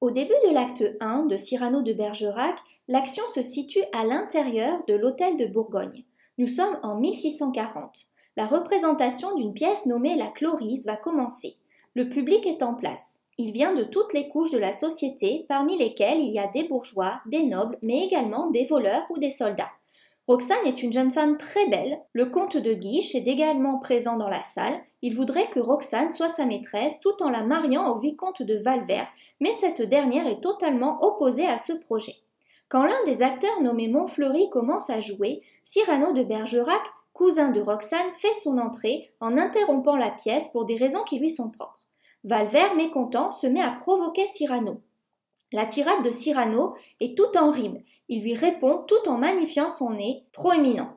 Au début de l'acte 1 de Cyrano de Bergerac, l'action se situe à l'intérieur de l'hôtel de Bourgogne. Nous sommes en 1640. La représentation d'une pièce nommée La Chlorise va commencer. Le public est en place. Il vient de toutes les couches de la société, parmi lesquelles il y a des bourgeois, des nobles, mais également des voleurs ou des soldats. Roxane est une jeune femme très belle, le comte de Guiche est également présent dans la salle, il voudrait que Roxane soit sa maîtresse tout en la mariant au vicomte de Valvert, mais cette dernière est totalement opposée à ce projet. Quand l'un des acteurs nommé Montfleury commence à jouer, Cyrano de Bergerac, cousin de Roxane, fait son entrée en interrompant la pièce pour des raisons qui lui sont propres. Valvert, mécontent, se met à provoquer Cyrano. La tirade de Cyrano est tout en rime. Il lui répond tout en magnifiant son nez proéminent.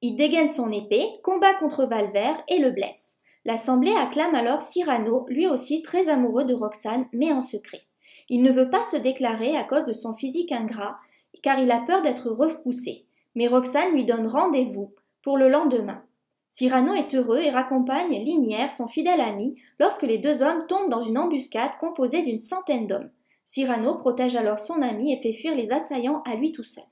Il dégaine son épée, combat contre Valvert et le blesse. L'assemblée acclame alors Cyrano, lui aussi très amoureux de Roxane, mais en secret. Il ne veut pas se déclarer à cause de son physique ingrat, car il a peur d'être repoussé. Mais Roxane lui donne rendez-vous pour le lendemain. Cyrano est heureux et raccompagne Lignières, son fidèle ami, lorsque les deux hommes tombent dans une embuscade composée d'une centaine d'hommes. Cyrano protège alors son ami et fait fuir les assaillants à lui tout seul.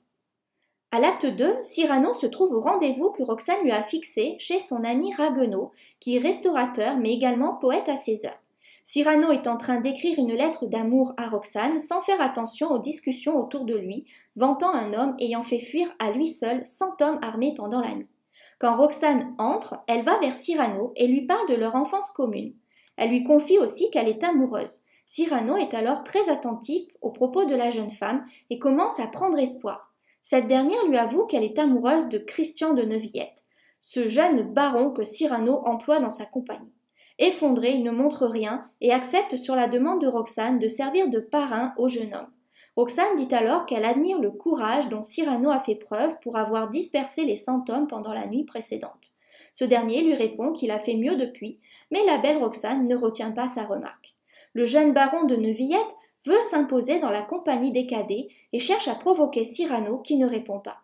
À l'acte 2, Cyrano se trouve au rendez-vous que Roxane lui a fixé chez son ami Ragueneau, qui est restaurateur mais également poète à ses heures. Cyrano est en train d'écrire une lettre d'amour à Roxane sans faire attention aux discussions autour de lui, vantant un homme ayant fait fuir à lui seul 100 hommes armés pendant la nuit. Quand Roxane entre, elle va vers Cyrano et lui parle de leur enfance commune. Elle lui confie aussi qu'elle est amoureuse. Cyrano est alors très attentif aux propos de la jeune femme et commence à prendre espoir. Cette dernière lui avoue qu'elle est amoureuse de Christian de Neuvillette, ce jeune baron que Cyrano emploie dans sa compagnie. Effondré, il ne montre rien et accepte sur la demande de Roxane de servir de parrain au jeune homme. Roxane dit alors qu'elle admire le courage dont Cyrano a fait preuve pour avoir dispersé les 100 hommes pendant la nuit précédente. Ce dernier lui répond qu'il a fait mieux depuis, mais la belle Roxane ne retient pas sa remarque. Le jeune baron de Neuvillette veut s'imposer dans la compagnie des cadets et cherche à provoquer Cyrano qui ne répond pas.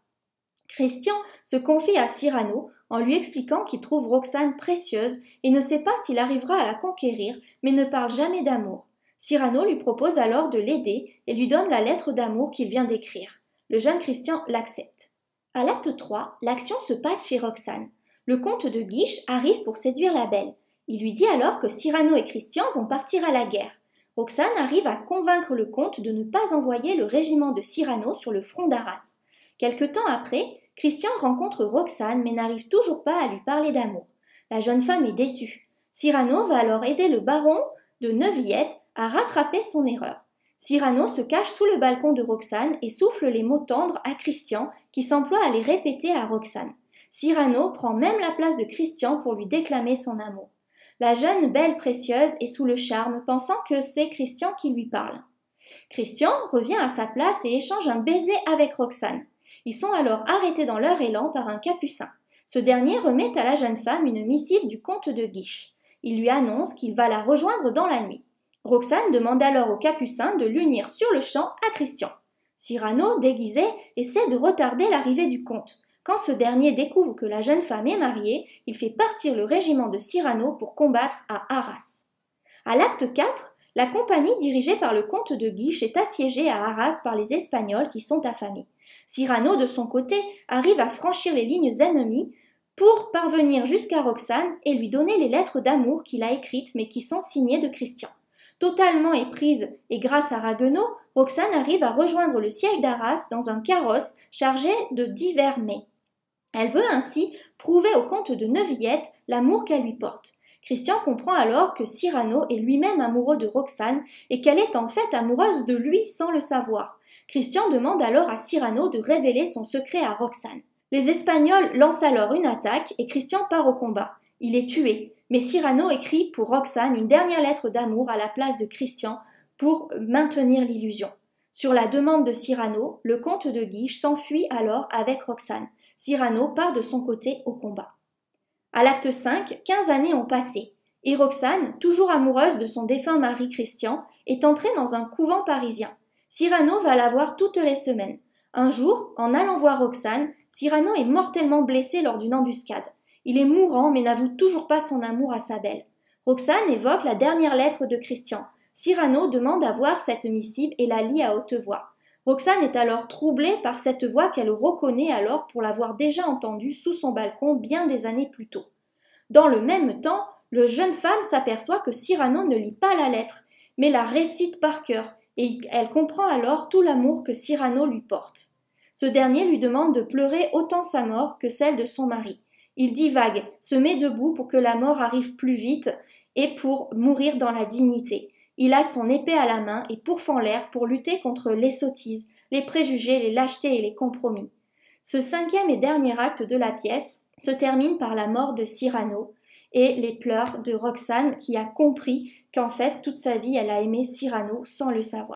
Christian se confie à Cyrano en lui expliquant qu'il trouve Roxane précieuse et ne sait pas s'il arrivera à la conquérir, mais ne parle jamais d'amour. Cyrano lui propose alors de l'aider et lui donne la lettre d'amour qu'il vient d'écrire. Le jeune Christian l'accepte. À l'acte 3, l'action se passe chez Roxane. Le comte de Guiche arrive pour séduire la belle. Il lui dit alors que Cyrano et Christian vont partir à la guerre. Roxane arrive à convaincre le comte de ne pas envoyer le régiment de Cyrano sur le front d'Arras. Quelque temps après, Christian rencontre Roxane mais n'arrive toujours pas à lui parler d'amour. La jeune femme est déçue. Cyrano va alors aider le baron de Neuvillette à rattraper son erreur. Cyrano se cache sous le balcon de Roxane et souffle les mots tendres à Christian qui s'emploie à les répéter à Roxane. Cyrano prend même la place de Christian pour lui déclamer son amour. La jeune belle précieuse est sous le charme, pensant que c'est Christian qui lui parle. Christian revient à sa place et échange un baiser avec Roxane. Ils sont alors arrêtés dans leur élan par un capucin. Ce dernier remet à la jeune femme une missive du comte de Guiche. Il lui annonce qu'il va la rejoindre dans la nuit. Roxane demande alors au capucin de l'unir sur le champ à Christian. Cyrano, déguisé, essaie de retarder l'arrivée du comte. Quand ce dernier découvre que la jeune femme est mariée, il fait partir le régiment de Cyrano pour combattre à Arras. À l'acte 4, la compagnie dirigée par le comte de Guiche est assiégée à Arras par les Espagnols qui sont affamés. Cyrano, de son côté, arrive à franchir les lignes ennemies pour parvenir jusqu'à Roxane et lui donner les lettres d'amour qu'il a écrites mais qui sont signées de Christian. Totalement éprise et grâce à Ragueneau, Roxane arrive à rejoindre le siège d'Arras dans un carrosse chargé de divers mets. Elle veut ainsi prouver au comte de Neuvillette l'amour qu'elle lui porte. Christian comprend alors que Cyrano est lui-même amoureux de Roxane et qu'elle est en fait amoureuse de lui sans le savoir. Christian demande alors à Cyrano de révéler son secret à Roxane. Les Espagnols lancent alors une attaque et Christian part au combat. Il est tué, mais Cyrano écrit pour Roxane une dernière lettre d'amour à la place de Christian pour maintenir l'illusion. Sur la demande de Cyrano, le comte de Guiche s'enfuit alors avec Roxane. Cyrano part de son côté au combat. À l'acte 5, 15 années ont passé, et Roxane, toujours amoureuse de son défunt mari Christian, est entrée dans un couvent parisien. Cyrano va la voir toutes les semaines. Un jour, en allant voir Roxane, Cyrano est mortellement blessé lors d'une embuscade. Il est mourant mais n'avoue toujours pas son amour à sa belle. Roxane évoque la dernière lettre de Christian. Cyrano demande à voir cette missive et la lit à haute voix. Roxane est alors troublée par cette voix qu'elle reconnaît alors pour l'avoir déjà entendue sous son balcon bien des années plus tôt. Dans le même temps, la jeune femme s'aperçoit que Cyrano ne lit pas la lettre, mais la récite par cœur, et elle comprend alors tout l'amour que Cyrano lui porte. Ce dernier lui demande de pleurer autant sa mort que celle de son mari. Il divague, se met debout pour que la mort arrive plus vite et pour mourir dans la dignité. Il a son épée à la main et pourfend l'air pour lutter contre les sottises, les préjugés, les lâchetés et les compromis. Ce cinquième et dernier acte de la pièce se termine par la mort de Cyrano et les pleurs de Roxane qui a compris qu'en fait toute sa vie elle a aimé Cyrano sans le savoir.